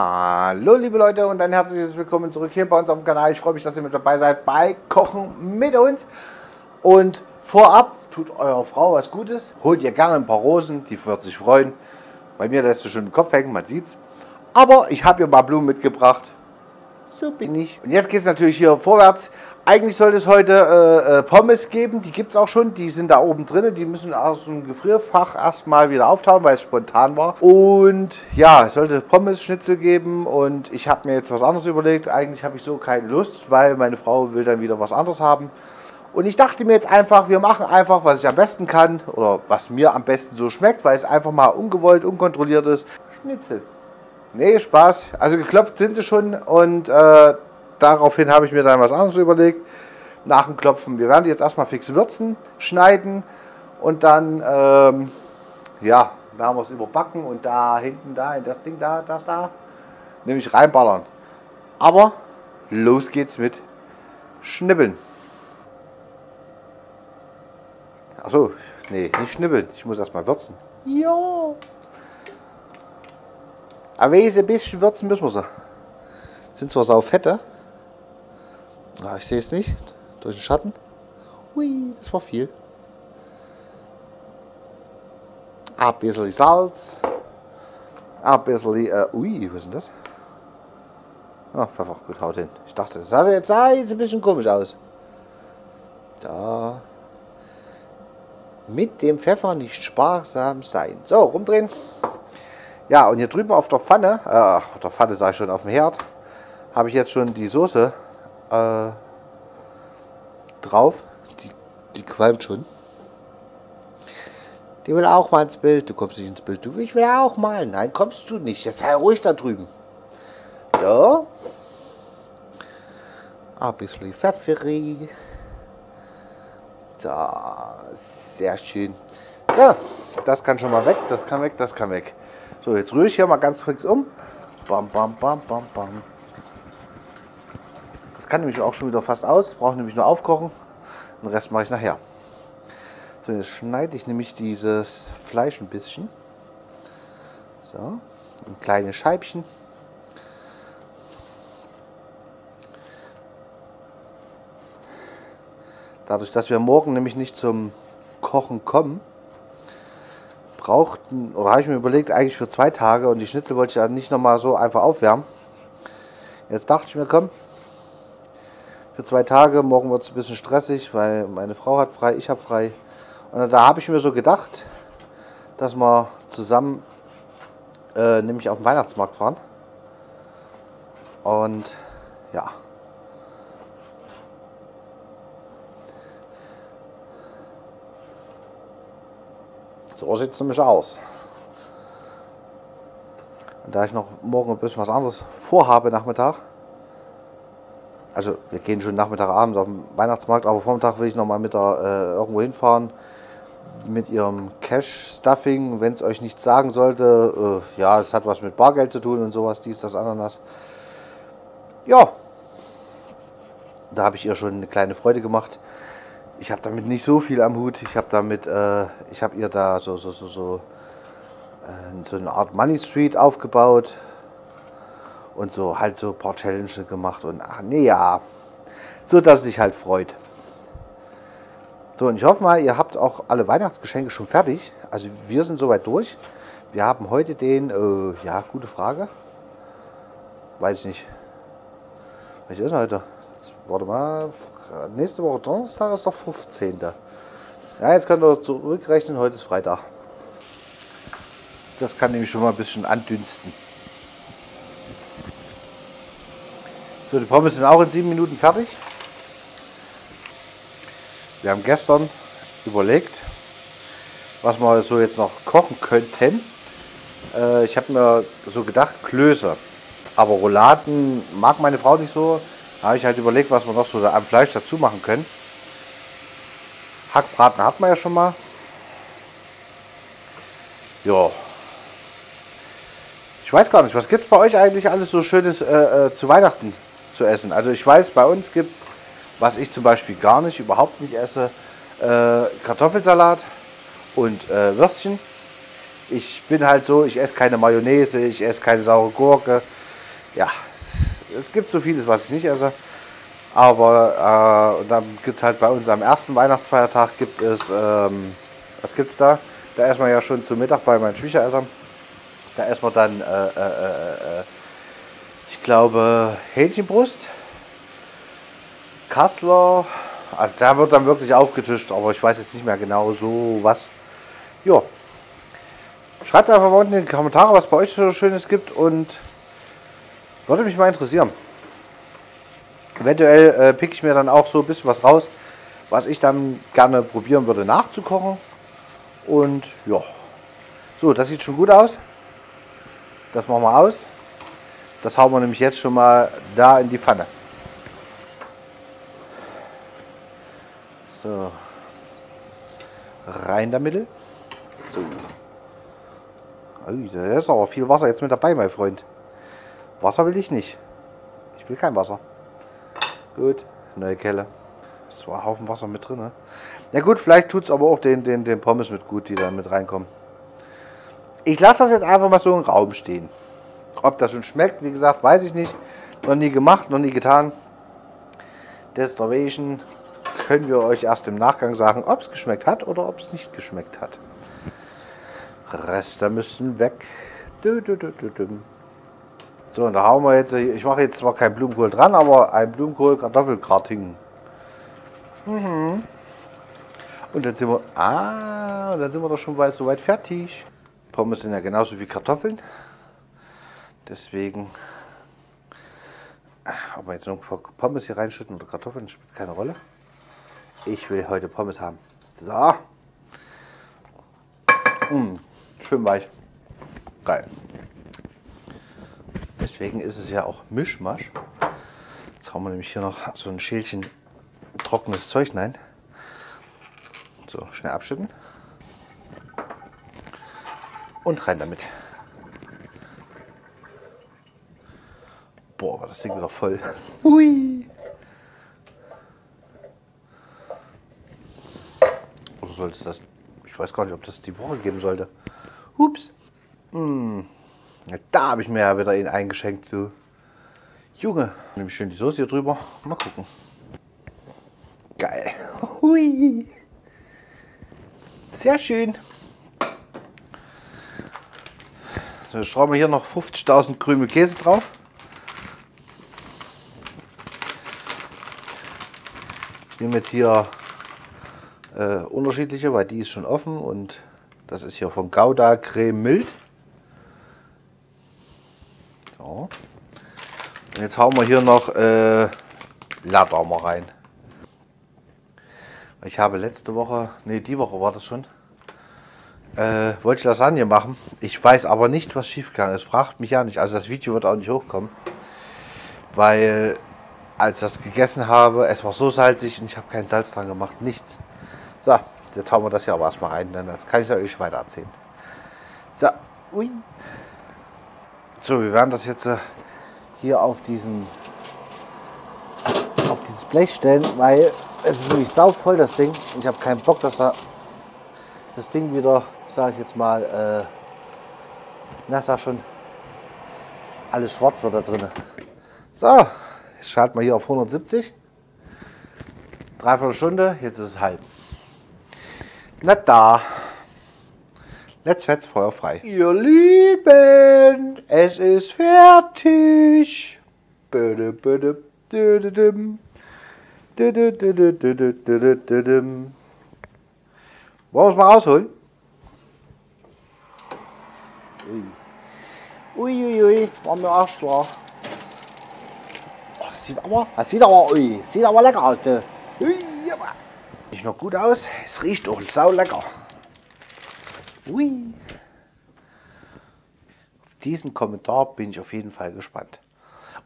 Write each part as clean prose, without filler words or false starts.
Hallo liebe Leute und ein herzliches Willkommen zurück hier bei uns auf dem Kanal. Ich freue mich, dass ihr mit dabei seid bei Kochen mit uns. Und vorab, tut eurer Frau was Gutes, holt ihr gerne ein paar Rosen, die wird sich freuen. Bei mir lässt du schon den Kopf hängen, man sieht's. Aber ich habe ihr ein paar Blumen mitgebracht. So bin ich. Und jetzt geht es natürlich hier vorwärts. Eigentlich sollte es heute Pommes geben, die gibt es auch schon. Die sind da oben drin, die müssen aus dem Gefrierfach erstmal wieder auftauen, weil es spontan war. Und ja, es sollte Pommes-Schnitzel geben und ich habe mir jetzt was anderes überlegt. Eigentlich habe ich so keine Lust, weil meine Frau will dann wieder was anderes haben. Und ich dachte mir jetzt einfach, wir machen einfach, was ich am besten kann oder was mir am besten so schmeckt, weil es einfach mal ungewollt, unkontrolliert ist. Schnitzel. Nee, Spaß. Also geklopft sind sie schon und daraufhin habe ich mir dann was anderes überlegt. Nach dem Klopfen. Wir werden die jetzt erstmal fix würzen, schneiden und dann, ja, werden wir es überbacken und da hinten, da, in das Ding, da, das da, nämlich reinballern. Aber los geht's mit Schnibbeln. Achso, nee, nicht schnibbeln. Ich muss erstmal würzen. Ja. Aber ein bisschen würzen müssen wir sie. Sind zwar sau fette. Ah, ich sehe es nicht. Durch den Schatten. Ui, das war viel. Ein bisschen Salz. Ein bisschen. Ui, was ist denn das? Ah, Pfeffer, gut, haut hin. Ich dachte, das sah jetzt ein bisschen komisch aus. Da. Mit dem Pfeffer nicht sparsam sein. So, rumdrehen. Ja, und hier drüben auf der Pfanne, sage ich schon, auf dem Herd, habe ich jetzt schon die Soße drauf. Die qualmt schon. Die will auch mal ins Bild. Du kommst nicht ins Bild. Ich will auch mal. Nein, kommst du nicht. Jetzt sei ruhig da drüben. So. Ein bisschen Pfeffer. So, sehr schön. So, das kann schon mal weg, das kann weg, das kann weg. So, jetzt rühre ich hier mal ganz fix um. Bam, bam, bam, bam, bam. Das kann nämlich auch schon wieder fast aus. Brauche nämlich nur aufkochen. Den Rest mache ich nachher. So, jetzt schneide ich nämlich dieses Fleisch ein bisschen. So, in kleine Scheibchen. Dadurch, dass wir morgen nämlich nicht zum Kochen kommen, habe ich mir überlegt, eigentlich für 2 Tage, und die Schnitzel wollte ich ja nicht nochmal so einfach aufwärmen. Jetzt dachte ich mir, komm, für 2 Tage, morgen wird es ein bisschen stressig, weil meine Frau hat frei, ich habe frei. Und da habe ich mir so gedacht, dass wir zusammen nämlich auf den Weihnachtsmarkt fahren. Und ja. So sieht es nämlich aus. Und da ich noch morgen ein bisschen was anderes vorhabe, Nachmittag, also wir gehen schon Nachmittag, Abend auf den Weihnachtsmarkt, aber Vormittag will ich nochmal mit der irgendwo hinfahren, mit ihrem Cash-Stuffing, wenn es euch nichts sagen sollte, ja, es hat was mit Bargeld zu tun und sowas, dies, das, Ananas. Ja, da habe ich ihr schon eine kleine Freude gemacht. Ich habe damit nicht so viel am Hut. Ich habe damit, ich habe ihr da so eine Art Money Street aufgebaut und so halt so ein paar Challenges gemacht und ach nee, ja, so dass es sich halt freut. So, und ich hoffe mal, ihr habt auch alle Weihnachtsgeschenke schon fertig. Also wir sind soweit durch. Wir haben heute den, ja, gute Frage. Weiß ich nicht. Was ist denn heute? Warte mal, nächste Woche Donnerstag ist doch 15. Ja, jetzt könnt ihr zurückrechnen, heute ist Freitag. Das kann nämlich schon mal ein bisschen andünsten. So, die Pommes sind auch in 7 Minuten fertig. Wir haben gestern überlegt, was wir so jetzt noch kochen könnten. Ich habe mir so gedacht, Klöße. Aber Rouladen mag meine Frau nicht so. Da habe ich halt überlegt, was wir noch so am Fleisch dazu machen können. Hackbraten hat man ja schon mal. Ja. Ich weiß gar nicht, was gibt es bei euch eigentlich alles so Schönes zu Weihnachten zu essen? Also ich weiß, bei uns gibt es, was ich zum Beispiel gar nicht, überhaupt nicht esse, Kartoffelsalat und Würstchen. Ich bin halt so, ich esse keine Mayonnaise, ich esse keine saure Gurke. ja, es gibt so vieles, was ich nicht esse. Aber dann gibt es halt bei uns am ersten Weihnachtsfeiertag gibt es, was gibt es da? Da essen wir ja schon zu Mittag bei meinen Schwiegereltern. Da essen wir dann, ich glaube, Hähnchenbrust, Kassler. Also da wird dann wirklich aufgetischt, aber ich weiß jetzt nicht mehr genau so was. Jo. Schreibt einfach mal unten in die Kommentare, was bei euch so Schönes gibt, und würde mich mal interessieren. Eventuell pick ich mir dann auch so ein bisschen was raus, was ich dann gerne probieren würde nachzukochen. Und ja, so, das sieht schon gut aus. Das machen wir aus. Das hauen wir nämlich jetzt schon mal da in die Pfanne. So, rein damit. So. Oh, da ist aber viel Wasser jetzt mit dabei, mein Freund. Wasser will ich nicht. Ich will kein Wasser. Gut, neue Kelle. Das war ein Haufen Wasser mit drin. Ne? Ja gut, vielleicht tut es aber auch den Pommes mit gut, die dann mit reinkommen. Ich lasse das jetzt einfach mal so im Raum stehen. Ob das schon schmeckt, wie gesagt, weiß ich nicht. Noch nie gemacht, noch nie getan. Deswegen können wir euch erst im Nachgang sagen, ob es geschmeckt hat oder ob es nicht geschmeckt hat. Reste müssen weg. So, und da haben wir jetzt, ich mache jetzt zwar kein Blumenkohl dran, aber ein Blumenkohl-Kartoffelgratin. Mhm. Und dann sind wir, dann sind wir doch schon bald soweit fertig. Pommes sind ja genauso wie Kartoffeln. Deswegen, ob wir jetzt noch Pommes hier reinschütten oder Kartoffeln, spielt keine Rolle. Ich will heute Pommes haben. So. Mmh, schön weich. Geil. Deswegen ist es ja auch Mischmasch. Jetzt hauen wir nämlich hier noch so ein Schälchen trockenes Zeug rein. So, schnell abschütten. Und rein damit. Boah, das Ding wieder voll. Hui. Oder sollte es das... Ich weiß gar nicht, ob das die Woche geben sollte. Ups. Mmh. Da habe ich mir ja wieder ihn eingeschenkt, du Junge. Nehme ich schön die Soße hier drüber. Mal gucken. Geil. Hui. Sehr schön. So, jetzt schrauben wir hier noch 50.000 Krümel Käse drauf. Ich nehme jetzt hier unterschiedliche, weil die ist schon offen, und das ist hier von Gouda Creme Mild. So. Und jetzt hauen wir hier noch Ladaum rein. Ich habe letzte Woche, nee, die Woche war das schon, wollte ich Lasagne machen. Ich weiß aber nicht, was schiefgegangen ist. Fragt mich ja nicht. Also das Video wird auch nicht hochkommen. Weil, als ich das gegessen habe, es war so salzig und ich habe kein Salz dran gemacht. Nichts. So, jetzt hauen wir das hier aber erstmal rein. Dann kann ich es euch weiter erzählen. So, ui. So, wir werden das jetzt hier auf dieses Blech stellen, weil es ist nämlich sauvoll, das Ding. Ich habe keinen Bock, dass da das Ding wieder, sage ich jetzt mal, na, sag schon, alles schwarz wird da drin. So, ich schalte mal hier auf 170. Dreiviertel Stunde, jetzt ist es halb. Na da. Jetzt wird's feuerfrei. Ihr Lieben, es ist fertig. Wollen wir es mal rausholen? Uiuiui, war mir Arsch klar. Oh, das sieht aber lecker aus. Sieht noch gut aus, es riecht auch sau lecker. Ui. Auf diesen Kommentar bin ich auf jeden Fall gespannt.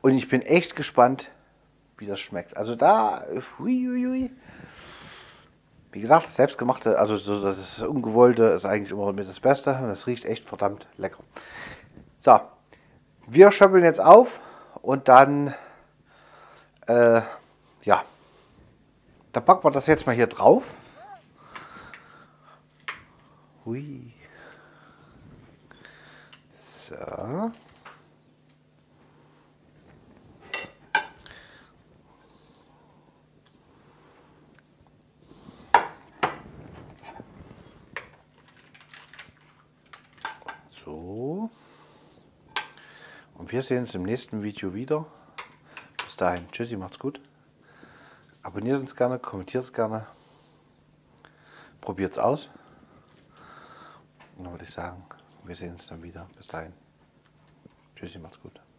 Und ich bin echt gespannt, wie das schmeckt. Also da, ui, ui, ui. Wie gesagt, das Selbstgemachte, also so, das ist Ungewollte, ist eigentlich immer mit das Beste. Und das riecht echt verdammt lecker. So, wir schöppeln jetzt auf und dann, ja, da packen wir das jetzt mal hier drauf. Hui. So. So. Und wir sehen uns im nächsten Video wieder. Bis dahin. Tschüssi, macht's gut. Abonniert uns gerne, kommentiert es gerne. Probiert es aus. Und dann würde ich sagen, wir sehen uns dann wieder. Bis dahin. Tschüssi, macht's gut.